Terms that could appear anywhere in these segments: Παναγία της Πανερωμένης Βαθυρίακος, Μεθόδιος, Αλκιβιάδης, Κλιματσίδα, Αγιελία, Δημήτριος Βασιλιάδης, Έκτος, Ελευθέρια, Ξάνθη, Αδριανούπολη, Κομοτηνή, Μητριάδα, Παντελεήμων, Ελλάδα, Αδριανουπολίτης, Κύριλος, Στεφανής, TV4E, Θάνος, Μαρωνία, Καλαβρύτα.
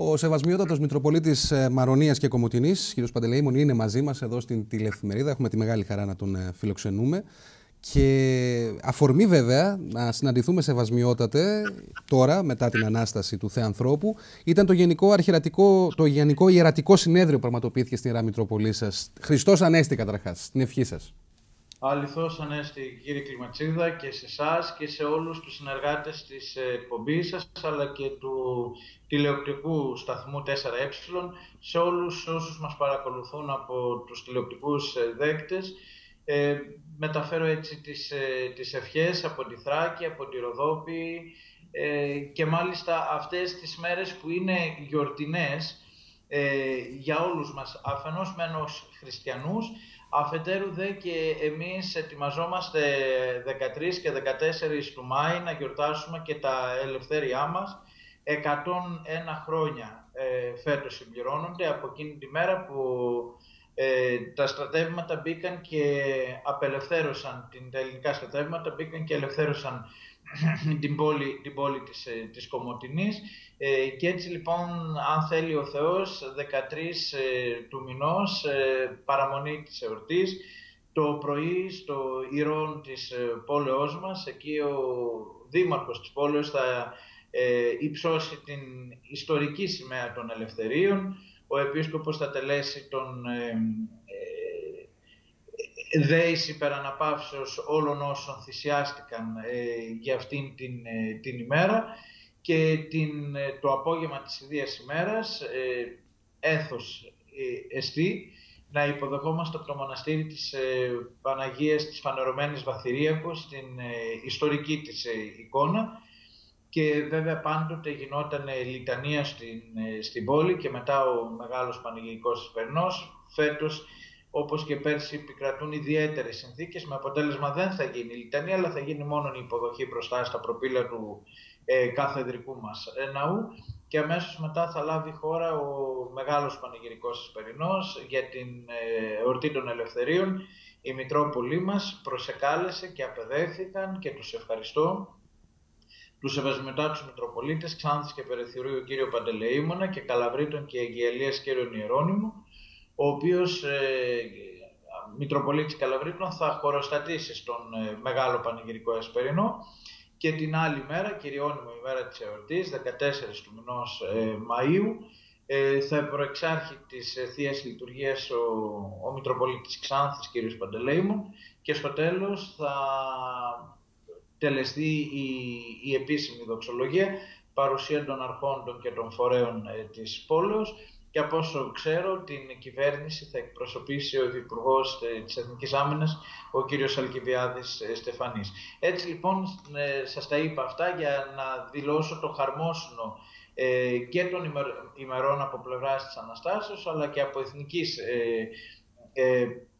Ο Σεβασμιότατος Μητροπολίτης Μαρωνίας και Κομοτηνής, κ. Παντελεήμων, είναι μαζί μας εδώ στην τηλεεφημερίδα. Έχουμε τη μεγάλη χαρά να τον φιλοξενούμε. Και αφορμή βέβαια να συναντηθούμε, Σεβασμιότατε, τώρα μετά την Ανάσταση του Θεανθρώπου, ήταν το Γενικό Ιερατικό Συνέδριο που πραγματοποιήθηκε στην Ιερά Μητροπολή σας. Χριστός Ανέστη, καταρχάς, στην ευχή σας. Αληθώς Ανέστη, κύριε Κλιματσίδα, και σε εσάς και σε όλους τους συνεργάτες της εκπομπής σας, αλλά και του τηλεοπτικού σταθμού 4Ε, σε όλους όσους μας παρακολουθούν από τους τηλεοπτικούς δέκτες. Μεταφέρω έτσι τις ευχές από τη Θράκη, από τη Ροδόπη, και μάλιστα αυτές τις μέρες που είναι γιορτινές για όλους μας, αφενός μεν ως χριστιανούς, αφετέρου δε και εμείς ετοιμαζόμαστε 13 και 14 του Μάη να γιορτάσουμε και τα Ελευθέρια μας. 101 χρόνια φέτος συμπληρώνονται από εκείνη τη μέρα που τα στρατεύματα μπήκαν και απελευθέρωσαν, τα ελληνικά στρατεύματα μπήκαν και ελευθέρωσαν την πόλη της Κομοτηνής. Και έτσι λοιπόν, αν θέλει ο Θεός, 13 του μηνός, παραμονή της εορτής, το πρωί στο Ηρών της πόλεως μας, εκεί ο δήμαρχος της πόλεως θα υψώσει την ιστορική σημαία των Ελευθερίων. Ο επίσκοπος θα τελέσει τον δέης υπεραναπαύσεως όλων όσων θυσιάστηκαν για αυτήν την ημέρα, και το απόγευμα της ιδίας ημέρας, έθος εστί, να υποδεχόμαστε από το μοναστήρι της Παναγίας της Πανερωμένης Βαθυρίακος την ιστορική της εικόνα. Και βέβαια πάντοτε γινόταν λιτανία στην πόλη και μετά ο μεγάλος πανηγυρικός περνός. Φέτος, όπως και πέρσι, επικρατούν ιδιαίτερες συνθήκες, με αποτέλεσμα δεν θα γίνει λιτανία, αλλά θα γίνει μόνο η υποδοχή μπροστά στα προπύλα του καθεδρικού μας ναού, και αμέσως μετά θα λάβει χώρα ο μεγάλος πανηγυρικός περνός για την εορτή των Ελευθερίων. Η Μητρόπολη μας προσεκάλεσε και απεδέχθηκαν, και τους ευχαριστώ, τους Σεβασμιωτάτους Μητροπολίτες Ξάνθης και Περιθυρίου κύριο Παντελεήμωνα και Καλαβρίτων και Αγιελίας κύριον Ιερώνυμο, ο οποίος Μητροπολίτης Καλαβρίτων θα χωροστατήσει στον μεγάλο πανηγυρικό εσπερινό, και την άλλη μέρα, κυριώνυμο ημέρα της εορτής, 14 του μηνός Μαΐου, θα προεξάρχει τις θείες λειτουργίες ο Μητροπολίτης Ξάνθης κύριος Παντελεήμων, και στο τέλος θα τελεστεί η επίσημη δοξολογία, παρουσία των αρχόντων και των φορέων της πόλεως, και από όσο ξέρω την κυβέρνηση θα εκπροσωπήσει ο Υπουργός της Εθνικής Άμυνας, ο κύριος Αλκιβιάδης Στεφανής. Έτσι λοιπόν σας τα είπα αυτά για να δηλώσω το χαρμόσυνο και των ημερών από πλευράς της Αναστάσεως, αλλά και από εθνικής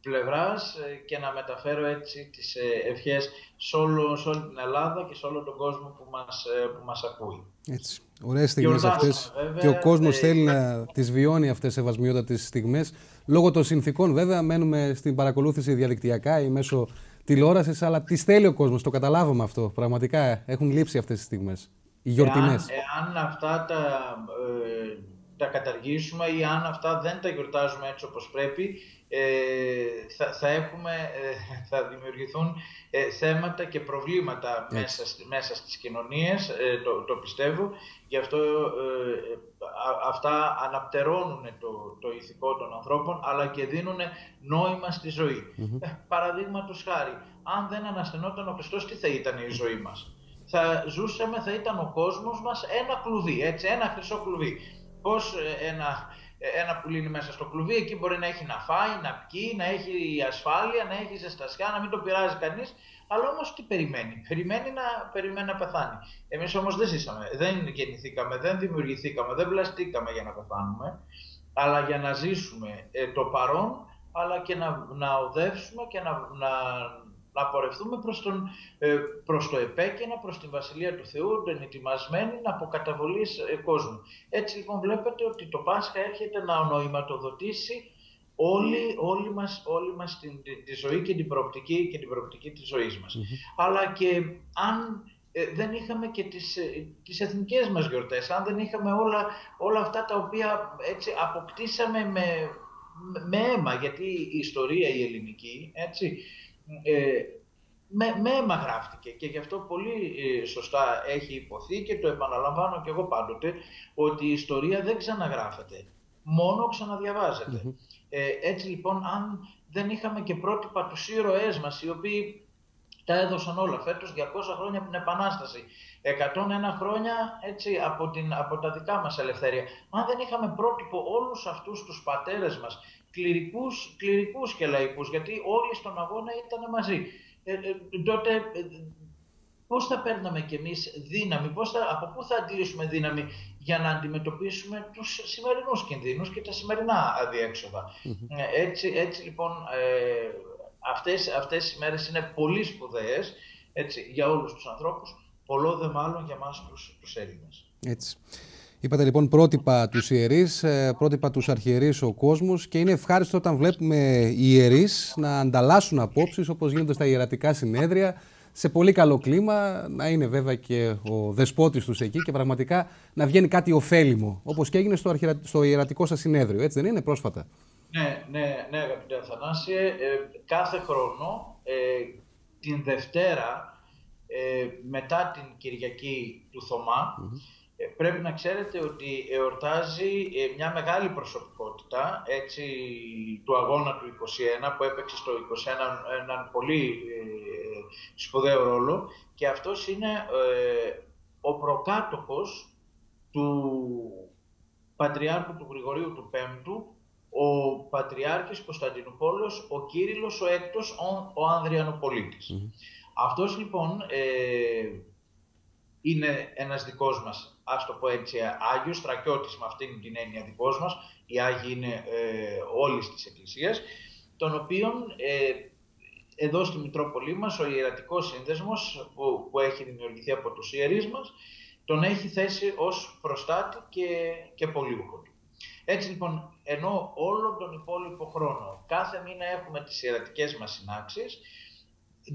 πλευράς, και να μεταφέρω έτσι τις ευχές σε όλη την Ελλάδα και σε όλο τον κόσμο που μας ακούει. Έτσι, ωραίες στιγμές αυτές, βέβαια, και ο κόσμος θέλει να τις βιώνει αυτές, σεβασμιότατες στιγμές. Λόγω των συνθήκων βέβαια μένουμε στην παρακολούθηση διαδικτυακά ή μέσω τηλεόρασης, αλλά τις θέλει ο κόσμος, το καταλάβαμε αυτό, πραγματικά έχουν λείψει αυτές τις στιγμές, οι γιορτινές. Εάν αυτά τα καταργήσουμε ή αν αυτά δεν τα γιορτάζουμε έτσι όπως πρέπει, θα δημιουργηθούν θέματα και προβλήματα μέσα στις κοινωνίες, το πιστεύω. Γι' αυτό αυτά αναπτερώνουν το ηθικό των ανθρώπων, αλλά και δίνουν νόημα στη ζωή. Παραδείγματος χάρη, αν δεν αναστενόταν ο Χριστός, τι θα ήταν η ζωή μας? Θα ήταν ο κόσμος μας ένα κλουβί, έτσι, ένα χρυσό κλουβί. Πώς ένα πουλί είναι μέσα στο κλουβί, εκεί μπορεί να έχει να φάει, να πιει, να έχει ασφάλεια, να έχει ζεστασιά, να μην το πειράζει κανείς. Αλλά όμως τι περιμένει? Περιμένει να πεθάνει. Εμείς όμως δεν ζήσαμε, δεν γεννηθήκαμε, δεν δημιουργηθήκαμε, δεν βλαστήκαμε για να πεθάνουμε, αλλά για να ζήσουμε το παρόν, αλλά και να οδεύσουμε και να πορευτούμε προς το επέκαινα, προς την Βασιλεία του Θεού, τον ετοιμασμένη από καταβολής κόσμου. Έτσι λοιπόν βλέπετε ότι το Πάσχα έρχεται να νοηματοδοτήσει όλη μας τη ζωή και την προοπτική της ζωής μας. Αλλά και αν δεν είχαμε και τις εθνικές μας γιορτές, αν δεν είχαμε όλα αυτά τα οποία έτσι αποκτήσαμε με αίμα, γιατί η ιστορία η ελληνική, έτσι, με αίμα γράφτηκε και γι' αυτό πολύ σωστά έχει υποθεί και το επαναλαμβάνω και εγώ πάντοτε, ότι η ιστορία δεν ξαναγράφεται, μόνο ξαναδιαβάζεται. Έτσι λοιπόν, αν δεν είχαμε και πρότυπα τους ήρωές μας, οι οποίοι τα έδωσαν όλα, φέτος 200 χρόνια από την Επανάσταση, 101 χρόνια έτσι, από τα δικά μας Ελευθέρια. Αν δεν είχαμε πρότυπο όλους αυτούς τους πατέρες μας, κληρικούς και λαϊκούς, γιατί όλοι στον αγώνα ήταν μαζί, τότε πώς θα παίρναμε κι εμείς δύναμη, από πού θα αντλήσουμε δύναμη για να αντιμετωπίσουμε τους σημερινούς κινδύνους και τα σημερινά αδιέξοδα. Έτσι λοιπόν... Αυτές οι μέρες είναι πολύ σπουδαίες, έτσι, για όλους τους ανθρώπους, πολλό δε μάλλον για μας τους Έλληνες. Έτσι. Είπατε λοιπόν πρότυπα τους ιερείς, πρότυπα τους αρχιερείς ο κόσμος και είναι ευχάριστο όταν βλέπουμε ιερείς να ανταλλάσσουν απόψεις όπως γίνονται στα ιερατικά συνέδρια, σε πολύ καλό κλίμα, να είναι βέβαια και ο δεσπότης τους εκεί και πραγματικά να βγαίνει κάτι ωφέλιμο, όπως και έγινε στο ιερατικό σας συνέδριο, έτσι δεν είναι πρόσφατα? Ναι, αγαπητέ Αθανάσιε, κάθε χρόνο την Δευτέρα μετά την Κυριακή του Θωμά πρέπει να ξέρετε ότι εορτάζει μια μεγάλη προσωπικότητα, έτσι, του αγώνα του 21 που έπαιξε στο 21 έναν πολύ σπουδαίο ρόλο και αυτός είναι ο προκάτοχος του Πατριάρχου του Γρηγορίου του Πέμπτου, ο Πατριάρχης Κωνσταντινουπόλεως, ο Κύριλος ο Έκτος, ο Αδριανουπολίτης. Αυτός λοιπόν είναι ένας δικός μας, ας το πω έτσι, Άγιος, στρακιώτης με αυτήν την έννοια δικός μας, οι Άγιοι είναι όλης της Εκκλησίας, τον οποίον εδώ στη Μητρόπολη μας ο Ιερατικός Σύνδεσμος που έχει δημιουργηθεί από τους ιερείς μας, τον έχει θέσει ως προστάτη και πολίουχο. Έτσι λοιπόν, ενώ όλο τον υπόλοιπο χρόνο, κάθε μήνα έχουμε τις ιερατικές μας συνάξεις,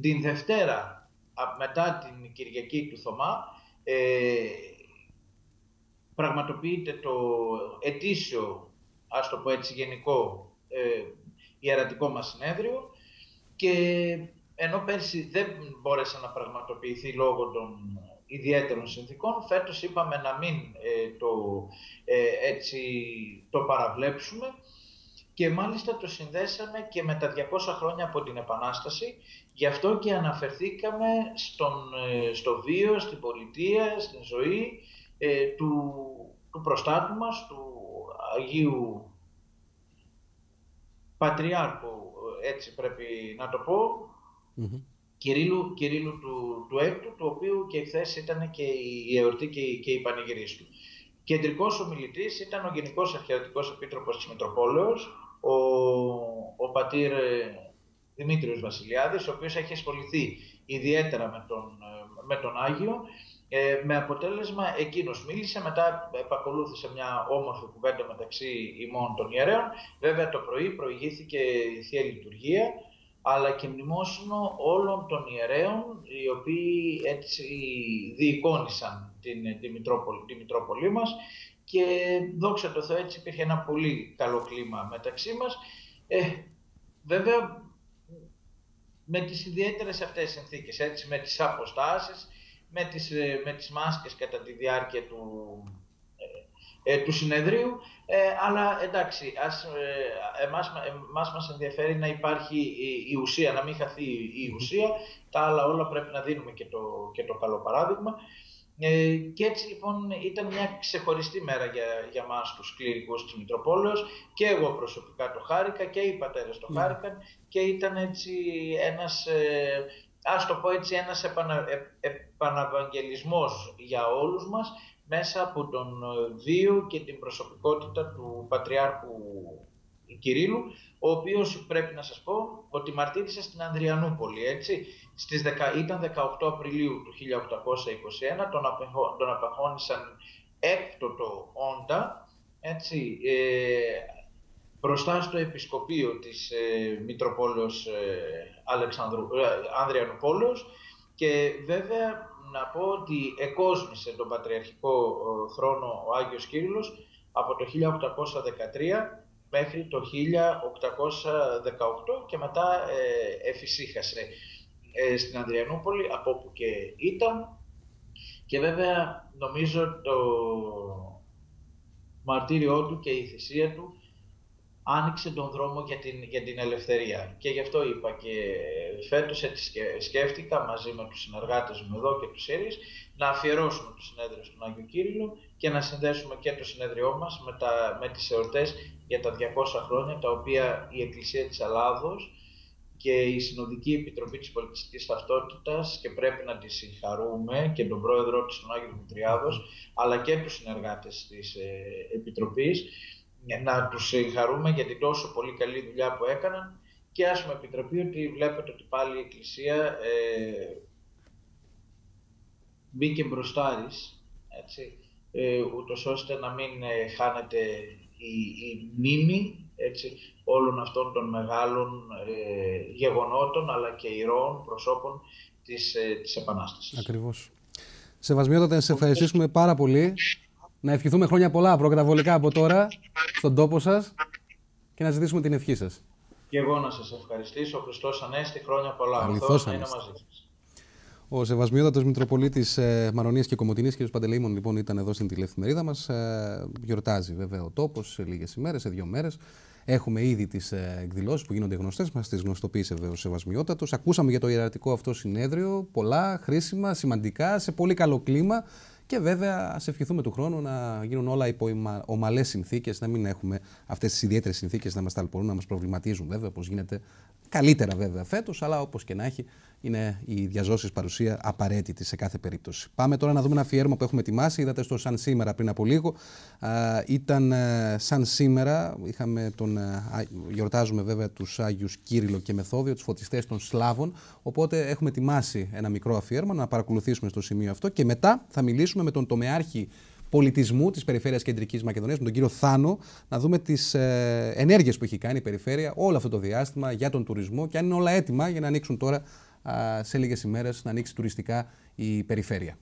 την Δευτέρα μετά την Κυριακή του Θωμά πραγματοποιείται το ετήσιο, ας το πω έτσι γενικό, ιερατικό μας συνέδριο και ενώ πέρσι δεν μπόρεσε να πραγματοποιηθεί λόγω των ιδιαίτερων συνθήκων, φέτος είπαμε να μην έτσι, το παραβλέψουμε και μάλιστα το συνδέσαμε και με τα 200 χρόνια από την Επανάσταση, γι' αυτό και αναφερθήκαμε στο βίο, στην πολιτεία, στην ζωή του προστάτου μας, του Αγίου Πατριάρχου, έτσι πρέπει να το πω, Κυρίλου του Έκτου, του οποίου και χθες ήταν και η εορτή και η πανηγυρίς του. Κεντρικός ομιλητής ήταν ο Γενικός Αρχιερατικός Επίτροπος της Μητροπόλεως, ο πατήρ Δημήτριος Βασιλιάδης, ο οποίος έχει ασχοληθεί ιδιαίτερα με τον Άγιο, με αποτέλεσμα εκείνος μίλησε, μετά επακολούθησε μια όμορφη κουβέντα μεταξύ ημών των ιερέων. Βέβαια το πρωί προηγήθηκε η Θεία Λειτουργία, αλλά και μνημόσυνο όλων των ιερέων, οι οποίοι έτσι διεικόνησαν τη Μητρόπολη μας και δόξα τω Θεώ έτσι υπήρχε ένα πολύ καλό κλίμα μεταξύ μας. Βέβαια με τις ιδιαίτερες αυτές συνθήκες, έτσι, με τις αποστάσεις, με τις μάσκες κατά τη διάρκεια του συνεδρίου, αλλά εντάξει, εμάς μας ενδιαφέρει να υπάρχει η ουσία, να μην χαθεί η ουσία, τα άλλα όλα πρέπει να δίνουμε και το καλό παράδειγμα. Και έτσι λοιπόν ήταν μια ξεχωριστή μέρα για μας τους κληρικούς της Μητροπόλεως και εγώ προσωπικά το χάρηκα και οι πατέρες το χάρηκαν και ήταν έτσι ένας... ας το πω έτσι, ένας επαναβαγγελισμός για όλους μας μέσα από τον βίο και την προσωπικότητα του Πατριάρχου Κυρίλου, ο οποίος πρέπει να σας πω ότι μαρτύρησε στην Αδριανούπολη, έτσι. Ήταν 18 Απριλίου του 1821, τον απαχώνησαν έκτοτο όντα, έτσι, μπροστά στο επισκοπείο της Μητροπόλεως Ανδριανουπόλεως και βέβαια να πω ότι εκόσμησε τον πατριαρχικό θρόνο ο Άγιος Κύριλος από το 1813 μέχρι το 1818 και μετά εφησύχασε στην Αδριανούπολη, από όπου και ήταν. Και βέβαια νομίζω το μαρτύριό του και η θυσία του άνοιξε τον δρόμο για την ελευθερία. Και γι' αυτό είπα και φέτος σκέφτηκα μαζί με τους συνεργάτες μου εδώ και τους Έριες να αφιερώσουμε το συνέδριο στον Άγιο Κύριλο και να συνδέσουμε και το συνέδριό μας με τις εορτές για τα 200 χρόνια, τα οποία η Εκκλησία της Ελλάδος και η Συνοδική Επιτροπή της Πολιτιστικής Ταυτότητας, και πρέπει να τη συγχαρούμε, και τον πρόεδρό της, τον Άγιο Μητριάδος, αλλά και τους συνεργάτες της Επιτροπής, να τους συγχαρούμε για την τόσο πολύ καλή δουλειά που έκαναν. Και ας με επιτραπεί ότι βλέπετε ότι πάλι η Εκκλησία μπήκε μπροστάρης, έτσι, ούτως ώστε να μην χάνεται η μνήμη, έτσι, όλων αυτών των μεγάλων γεγονότων αλλά και ηρώων προσώπων της Επανάστασης. Ακριβώς. Σεβασμιότατα, σε ευχαριστήσουμε πάρα πολύ. Να ευχηθούμε χρόνια πολλά προκαταβολικά από τώρα στον τόπο σας και να ζητήσουμε την ευχή σας. Και εγώ να σας ευχαριστήσω. Ο Χριστός Ανέστη, χρόνια πολλά. Αληθώς Ανέστη. Είναι μαζί σας. Ο Σεβασμιότατος Μητροπολίτης Μαρωνίας και Κομοτηνής, κ. Παντελεήμων, λοιπόν, ήταν εδώ στην τηλεεφημερίδα μας. Γιορτάζει βέβαια ο τόπος σε λίγες ημέρες, σε 2 μέρες. Έχουμε ήδη τις εκδηλώσεις που γίνονται γνωστές, μας τις γνωστοποίησε βέβαια ο Σεβασμιότατος. Ακούσαμε για το ιερατικό αυτό συνέδριο πολλά χρήσιμα, σημαντικά, σε πολύ καλό κλίμα. Και βέβαια, ας ευχηθούμε του χρόνου να γίνουν όλα υπό ομαλές συνθήκες, να μην έχουμε αυτές τις ιδιαίτερες συνθήκες να μας ταλαιπωρούν, να μας προβληματίζουν βέβαια, όπως γίνεται καλύτερα βέβαια φέτος, αλλά όπως και να έχει, είναι η διαζώσης παρουσία απαραίτητη σε κάθε περίπτωση. Πάμε τώρα να δούμε ένα αφιέρωμα που έχουμε ετοιμάσει. Είδατε στο Σαν Σήμερα πριν από λίγο. Ήταν Σαν Σήμερα, γιορτάζουμε βέβαια τους Άγιους Κύριλο και Μεθόδιο, τους φωτιστές των Σλάβων. Οπότε έχουμε ετοιμάσει ένα μικρό αφιέρωμα να παρακολουθήσουμε στο σημείο αυτό και μετά θα μιλήσουμε με τον τομεάρχη πολιτισμού της Περιφέρειας Κεντρικής Μακεδονίας, με τον κύριο Θάνο, να δούμε τις ενέργειες που έχει κάνει η Περιφέρεια όλο αυτό το διάστημα για τον τουρισμό και αν είναι όλα έτοιμα για να ανοίξουν τώρα σε λίγες ημέρες, να ανοίξει τουριστικά η Περιφέρεια.